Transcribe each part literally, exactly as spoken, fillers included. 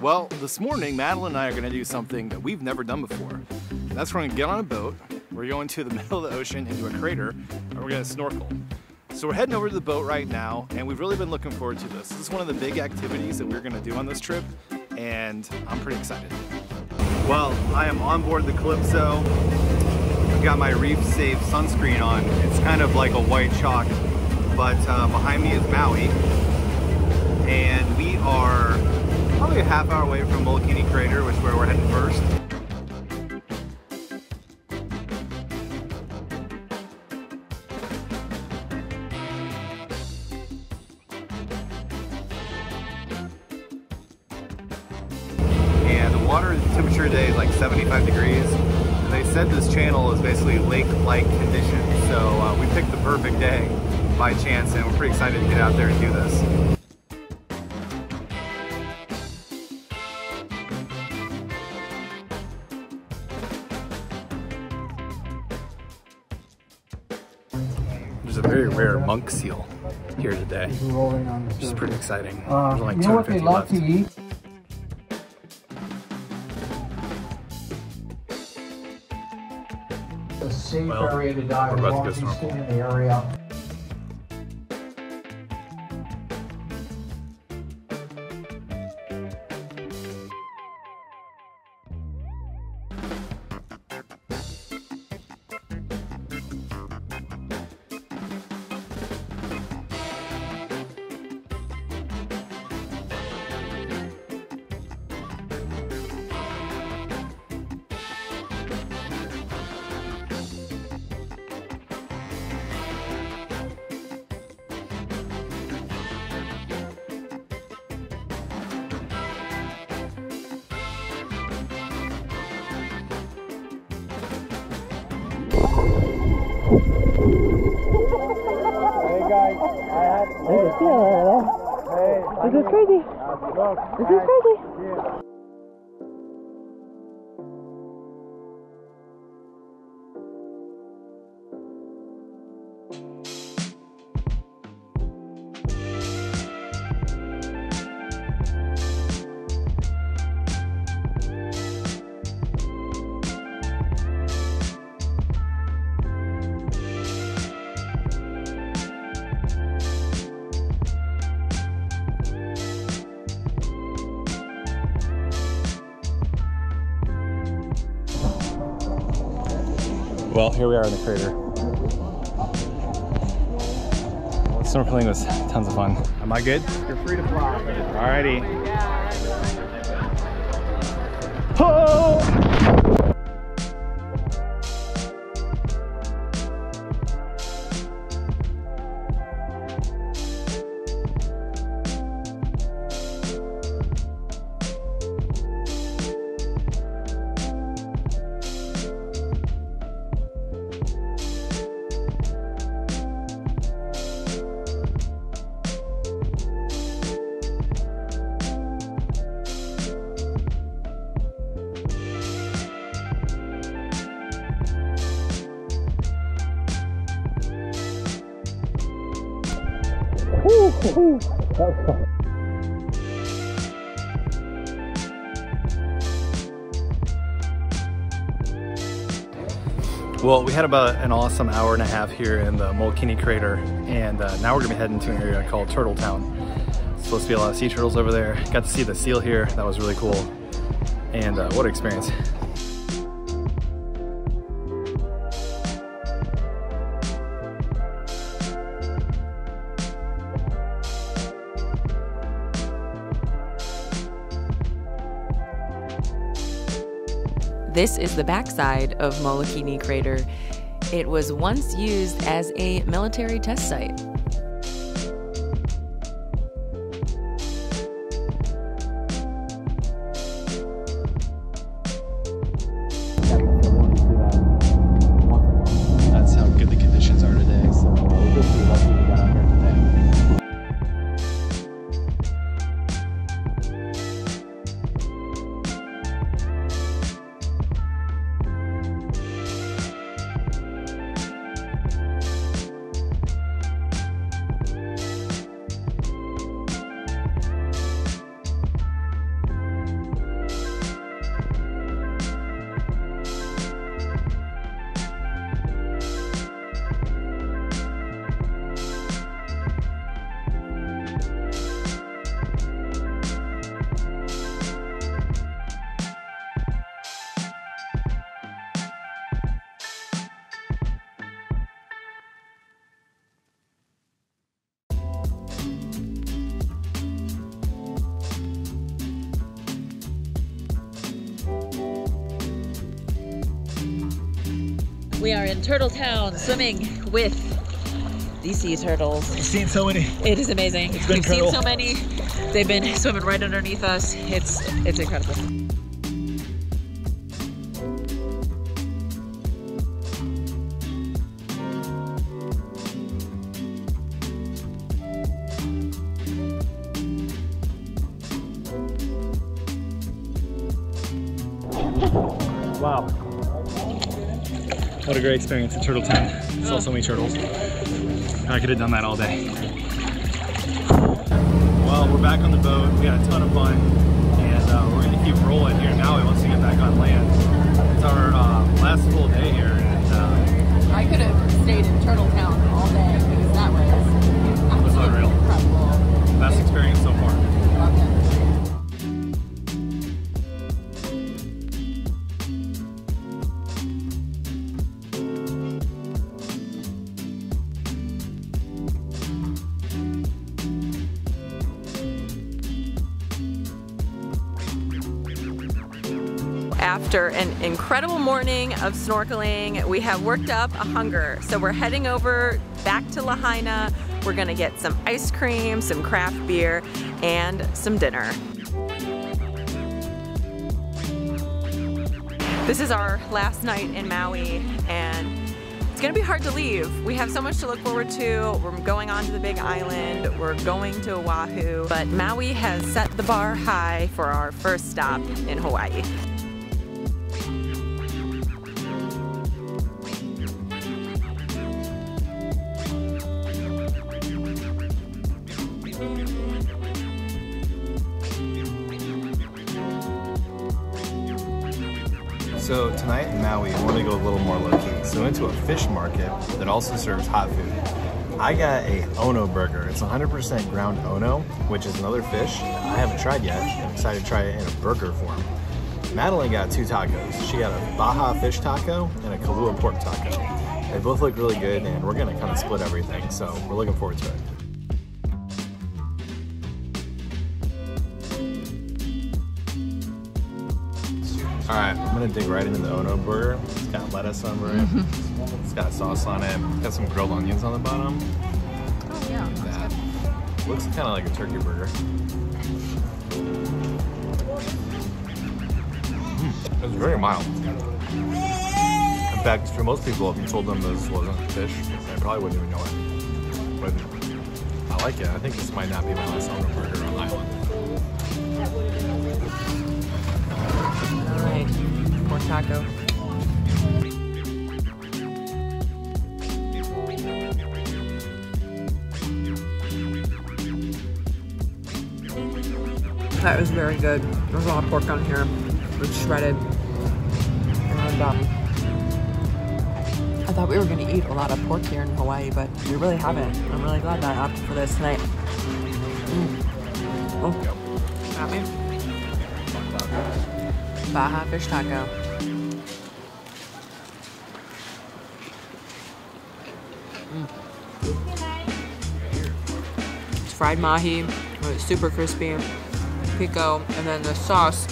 Well, this morning, Madeline and I are gonna do something that we've never done before. That's we're gonna get on a boat, we're going to the middle of the ocean into a crater, and we're gonna snorkel. So we're heading over to the boat right now, and we've really been looking forward to this. This is one of the big activities that we're gonna do on this trip, and I'm pretty excited. Well, I am on board the Calypso. I've got my reef safe sunscreen on. It's kind of like a white chalk, but uh, behind me is Maui, and we are probably a half hour away from Molokini Crater, which is where we're heading first. Today is like seventy-five degrees, and they said this channel is basically lake-like conditions, so uh, we picked the perfect day by chance, and we're pretty excited to get out there and do this. There's a very rare monk seal here today, which is pretty exciting. There's like two hundred fifty left. Safe well, area to dive. We're about to go stay in the area. This is crazy. This is crazy. Well, here we are in the crater. Snorkeling was tons of fun. Am I good? You're free to fly. Alrighty. Woo-hoo! That was fun. Well, we had about an awesome hour and a half here in the Molokini Crater, and uh, now we're gonna be heading to an area called Turtle Town. It's supposed to be a lot of sea turtles over there. Got to see the seal here, that was really cool, and uh, what an experience. This is the backside of Molokini Crater. It was once used as a military test site. That's how good the conditions are today, so we're just really lucky we got out here today. We are in Turtle Town swimming with the sea turtles. I've seen so many. It is amazing. It's been We've turtle. seen so many. They've been swimming right underneath us. It's it's incredible. Wow. What a great experience at Turtle Town. Saw oh. so many turtles. I could have done that all day. Well, we're back on the boat. We had a ton of fun. And uh, we're going to keep rolling here in Maui once we get back on land. It's our uh, last full day here. And, uh, I could have stayed in Turtle Town all day because that was absolutely it was unreal. Incredible. Best experience so far. Loved it. After an incredible morning of snorkeling, we have worked up a hunger. So we're heading over back to Lahaina. We're gonna get some ice cream, some craft beer, and some dinner. This is our last night in Maui, and it's gonna be hard to leave. We have so much to look forward to. We're going on to the Big Island. We're going to Oahu. But Maui has set the bar high for our first stop in Hawaii. So tonight in Maui, I want to go a little more low-key. So into a fish market that also serves hot food. I got a Ono burger. It's one hundred percent ground Ono, which is another fish I haven't tried yet. I'm excited to try it in a burger form. Madeline got two tacos. She got a Baja fish taco and a Kalua pork taco. They both look really good, and we're going to kind of split everything, so we're looking forward to it. All right, I'm gonna dig right into the Ono burger. It's got lettuce over it. Mm-hmm. It's got sauce on it. It's got some grilled onions on the bottom. Oh yeah, that that's good. Looks kind of like a turkey burger. Mm, it's very mild. In fact, for most people, if you told them this wasn't fish, they probably wouldn't even know it. But I like it. I think this might not be my last Ono burger on the island. Pork taco. That was very good. There's a lot of pork on here. It's shredded. And um, I thought we were going to eat a lot of pork here in Hawaii, but we really haven't. I'm really glad that I opted for this tonight. Mm. Oh, got me. Baja fish taco. Mm. It's fried mahi, but it's super crispy. Pico, and then the sauce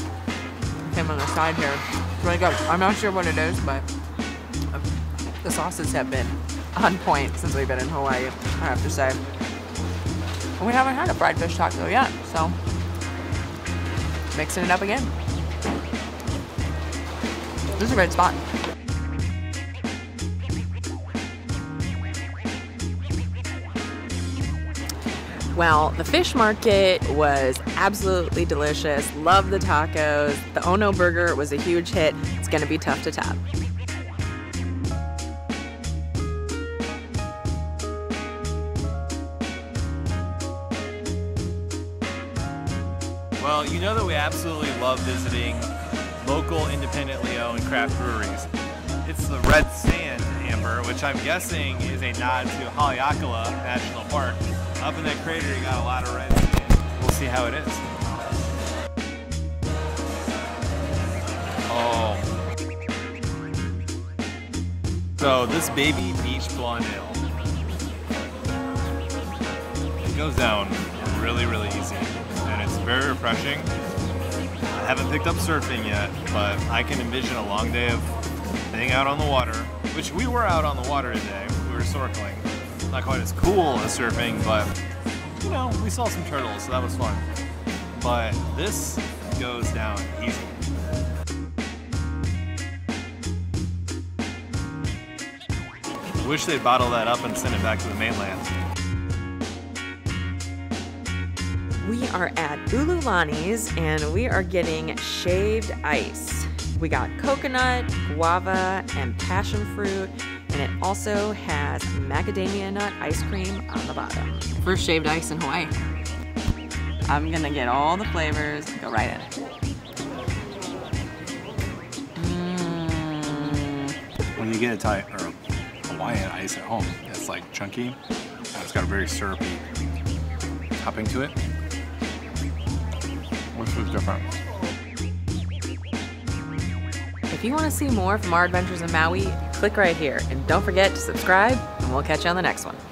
came on the side here. It's really good. I'm not sure what it is, but the sauces have been on point since we've been in Hawaii, I have to say. And we haven't had a fried fish taco yet, so mixing it up again. This is a great spot. Well, the fish market was absolutely delicious. Love the tacos. The Ono burger was a huge hit. It's gonna be tough to top. Well, you know that we absolutely love visiting local independently owned craft breweries. It's the Red Sand Amber, which I'm guessing is a nod to Haleakala National Park. Up in that crater, you got a lot of red sand. We'll see how it is. Oh. So this baby beach blonde ale. It goes down really, really easy, and it's very refreshing. I haven't picked up surfing yet, but I can envision a long day of being out on the water which we were out on the water today. We were snorkeling. Not quite as cool as surfing, but you know, we saw some turtles, so that was fun. But this goes down easy. Wish they'd bottle that up and send it back to the mainland. We are at Ululani's and we are getting shaved ice. We got coconut, guava, and passion fruit, and it also has macadamia nut ice cream on the bottom. First shaved ice in Hawaii. I'm gonna get all the flavors and go right in. Mm. When you get a Thai or Hawaiian ice at home, it's like chunky, and it's got a very syrupy topping to it. Which was different. If you want to see more from our adventures in Maui, click right here. And don't forget to subscribe, and we'll catch you on the next one.